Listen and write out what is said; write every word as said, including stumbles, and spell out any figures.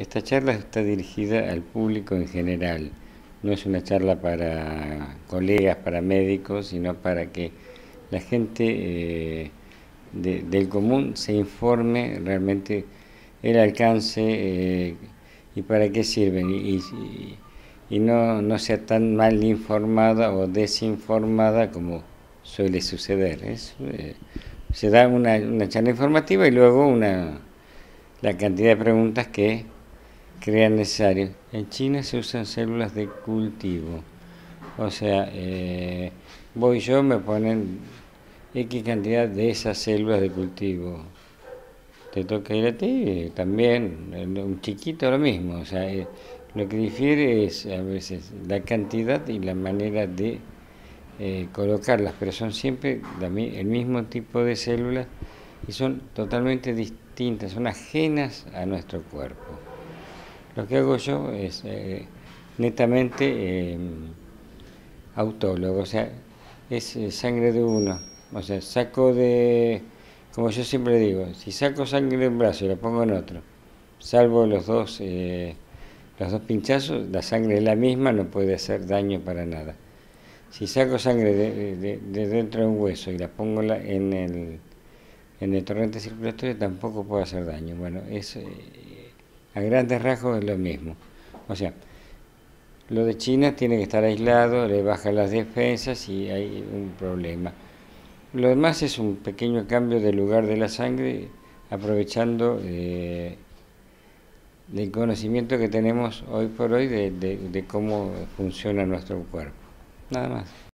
Esta charla está dirigida al público en general, no es una charla para colegas, para médicos, sino para que la gente eh, de, del común se informe realmente el alcance eh, y para qué sirven, y, y, y no, no sea tan mal informada o desinformada como suele suceder. Es, eh, se da una, una charla informativa y luego una, la cantidad de preguntas que crean necesario. En China se usan células de cultivo, o sea, eh, vos y yo me ponen X cantidad de esas células de cultivo. Te toca ir a ti, también, un chiquito lo mismo, o sea, eh, lo que difiere es a veces la cantidad y la manera de eh, colocarlas, pero son siempre el mismo tipo de células y son totalmente distintas, son ajenas a nuestro cuerpo. Lo que hago yo es eh, netamente eh, autólogo, o sea, es eh, sangre de uno, o sea, saco de, como yo siempre digo, si saco sangre de un brazo y la pongo en otro, salvo los dos, eh, los dos pinchazos, la sangre es la misma, no puede hacer daño para nada. Si saco sangre de, de, de dentro de un hueso y la pongo la, en, el, en el torrente circulatorio, tampoco puede hacer daño. Bueno, es... Eh, a grandes rasgos es lo mismo. O sea, lo de China tiene que estar aislado, le bajan las defensas y hay un problema. Lo demás es un pequeño cambio del lugar de la sangre, aprovechando eh, el conocimiento que tenemos hoy por hoy de, de, de cómo funciona nuestro cuerpo. Nada más.